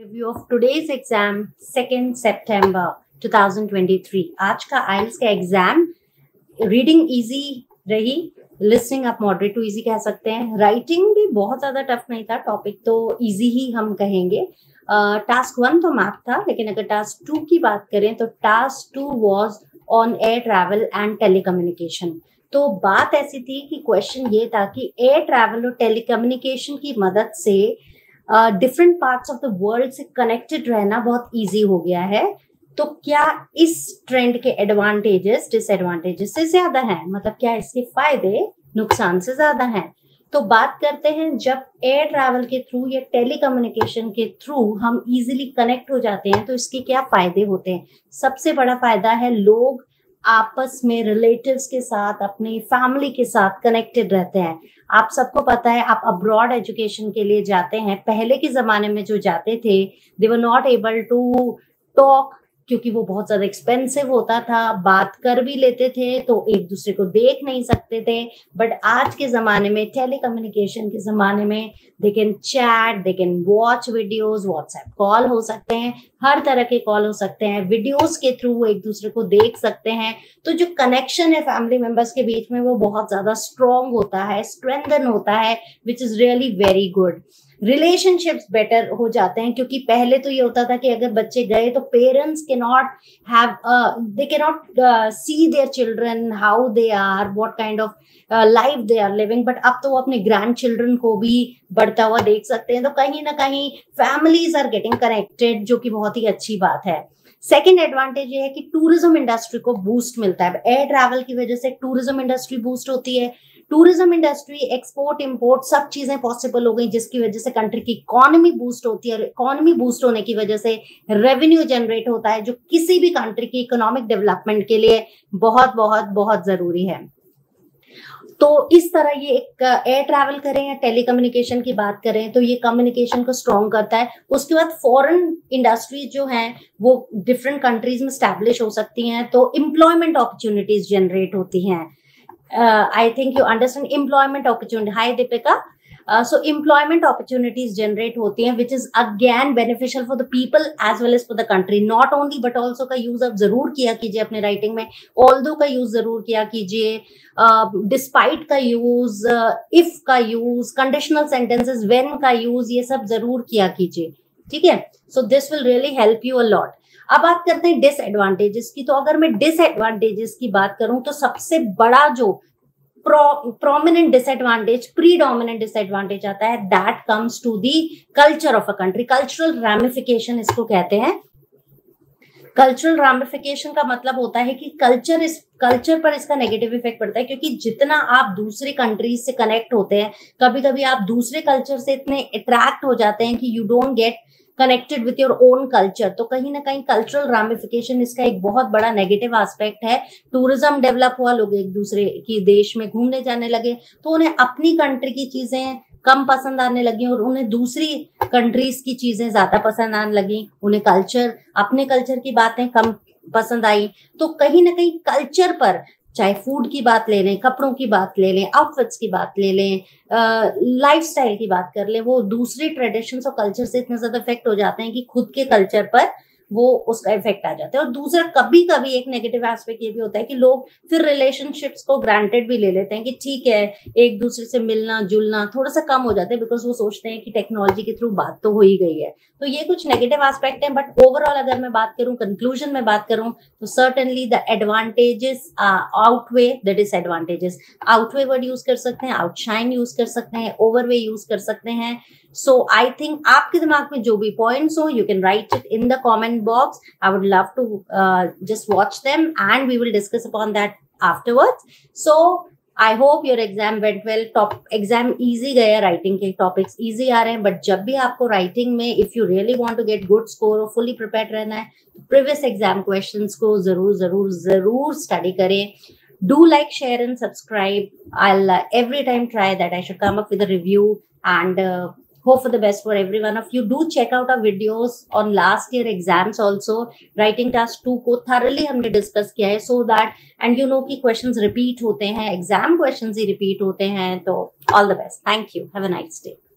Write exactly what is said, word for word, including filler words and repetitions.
Review of today's exam second September two thousand twenty three. आज का IELTS का exam reading easy रही, listening आप मॉडरेट टू इजी कह सकते हैं, राइटिंग भी बहुत ज़्यादा टफ नहीं था, टॉपिक तो इजी ही हम कहेंगे। टास्क uh, वन तो मैप था, लेकिन अगर टास्क टू की बात करें तो task two was on air travel and telecommunication. तो बात ऐसी थी कि क्वेश्चन ये था कि एयर ट्रैवल और टेलीकम्युनिकेशन की मदद से different parts of the world से कनेक्टेड रहना बहुत इजी हो गया है। तो क्या इस ट्रेंड के एडवांटेजेस डिसएडवांटेजेस से ज्यादा हैं, मतलब क्या इसके फायदे नुकसान से ज्यादा हैं? तो बात करते हैं जब एयर ट्रैवल के थ्रू या टेलीकम्युनिकेशन के थ्रू हम इजीली कनेक्ट हो जाते हैं तो इसके क्या फायदे होते हैं। सबसे बड़ा फायदा है लोग आपस में रिलेटिव्स के साथ, अपनी फैमिली के साथ कनेक्टेड रहते हैं। आप सबको पता है, आप अब्रॉड एजुकेशन के लिए जाते हैं, पहले के जमाने में जो जाते थे they were not able to talk क्योंकि वो बहुत ज्यादा एक्सपेंसिव होता था। बात कर भी लेते थे तो एक दूसरे को देख नहीं सकते थे, बट आज के जमाने में टेलीकम्युनिकेशन के जमाने में they can chat, they can watch videos, WhatsApp call हो सकते हैं, हर तरह के कॉल हो सकते हैं, वीडियोस के थ्रू वो एक दूसरे को देख सकते हैं। तो जो कनेक्शन है फैमिली मेंबर्स के बीच में वो बहुत ज्यादा स्ट्रॉन्ग होता है, स्ट्रेंथन होता है, which is really very good. Relationships better हो जाते हैं क्योंकि पहले तो ये होता था कि अगर बच्चे गए तो parents can not have they can not see their children how they are, what kind of life they are living, but अब तो वो अपने ग्रैंड चिल्ड्रन को भी बढ़ता हुआ देख सकते हैं। तो कहीं ना कहीं फैमिलीज आर गेटिंग कनेक्टेड, जो कि बहुत ही अच्छी बात है। सेकेंड एडवांटेज ये है कि टूरिज्म इंडस्ट्री को बूस्ट मिलता है। एयर ट्रैवल की वजह से टूरिज्म इंडस्ट्री बूस्ट होती है। टूरिज्म इंडस्ट्री, एक्सपोर्ट, इंपोर्ट सब चीजें पॉसिबल हो गई, जिसकी वजह से कंट्री की इकोनॉमी बूस्ट होती है। इकोनॉमी बूस्ट होने की वजह से रेवेन्यू जनरेट होता है, जो किसी भी कंट्री की इकोनॉमिक डेवलपमेंट के लिए बहुत बहुत बहुत जरूरी है। तो इस तरह ये एक एयर ट्रैवल करें या टेलीकम्युनिकेशन की बात करें तो ये कम्युनिकेशन को स्ट्रॉन्ग करता है। उसके बाद फॉरेन इंडस्ट्री जो है वो डिफरेंट कंट्रीज में स्टैब्लिश हो सकती हैं, तो एम्प्लॉयमेंट अपॉर्चुनिटीज जनरेट होती हैं। I think you understand employment opportunity. Hi Deepika. So employment opportunities generate होती हैं, which is again beneficial for the people as well as for the country. Not only but also का use आप जरूर किया कीजिए अपने राइटिंग में, ऑल्दो का यूज जरूर किया कीजिए, डिस्पाइट uh, का यूज, इफ uh, का यूज, कंडीशनल सेंटेंसेस, व्हेन का यूज, ये सब जरूर किया कीजिए, ठीक है। So this will really help you a lot. अब बात करते हैं डिसएडवांटेजेस की। तो अगर मैं डिसएडवांटेजेस की बात करूं तो सबसे बड़ा जो prominent disadvantage, predominant disadvantage आता है, that comes to the culture of a country. Cultural ramification इसको कहते हैं। कल्चरल रामिफिकेशन का मतलब होता है कि कल्चर इस कल्चर पर इसका नेगेटिव इफेक्ट पड़ता है, क्योंकि जितना आप दूसरे कंट्रीज से कनेक्ट होते हैं, कभी कभी आप दूसरे कल्चर से इतने अट्रैक्ट हो जाते हैं कि you don't get connected with your own culture. तो कहीं ना कहीं कल्चरल रामिफिकेशन इसका एक बहुत बड़ा नेगेटिव एस्पेक्ट है। टूरिज्म डेवलप हुआ, लोग एक दूसरे की देश में घूमने जाने लगे, तो उन्हें अपनी कंट्री की चीजें कम पसंद आने लगी और उन्हें दूसरी कंट्रीज की चीजें ज्यादा पसंद आने लगी। उन्हें कल्चर, अपने कल्चर की बातें कम पसंद आई। तो कहीं ना कहीं कल्चर पर, चाहे फूड की बात ले लें, कपड़ों की बात ले लें, आउटफिट्स की बात ले लें, लाइफस्टाइल की बात कर लें, वो दूसरे ट्रेडिशंस और कल्चर से इतने ज्यादा इफेक्ट हो जाते हैं कि खुद के कल्चर पर वो उसका इफेक्ट आ जाता है। और दूसरा, कभी कभी एक नेगेटिव एस्पेक्ट ये भी होता है कि लोग फिर रिलेशनशिप्स को ग्रांटेड भी ले लेते हैं कि ठीक है, एक दूसरे से मिलना जुलना थोड़ा सा कम हो जाता है, बिकॉज वो सोचते हैं कि टेक्नोलॉजी के थ्रू बात तो हो ही गई है। तो ये कुछ नेगेटिव एस्पेक्ट है, बट ओवरऑल अगर मैं बात करूं, कंक्लूजन में बात करूं, तो certainly the advantages outweigh the disadvantages. Outweigh word use कर सकते हैं, आउटशाइन यूज कर सकते हैं, ओवरवे यूज कर सकते हैं। सो आई थिंक आपके दिमाग में जो भी पॉइंट्स हो, you can write it in the comment box. I would love to just watch them and we will discuss upon that afterwards. So I hope your exam went well. Top exam easy गया, writing के topics easy आ रहे हैं, but जब भी आपको writing में if you really want to get good score और फुली प्रिपेयर रहना है, प्रीवियस एग्जाम क्वेश्चंस को जरूर जरूर जरूर स्टडी करें। Do like, share and subscribe. I'll uh, every time try that I should come up with a review and uh, hope for the best for every one of you. Do check out our videos on last year exams also. Writing task two को thoroughly हमने discuss किया है, so that and you know कि questions repeat होते हैं, exam questions ही repeat होते हैं, तो all the best. Thank you. Have a nice day.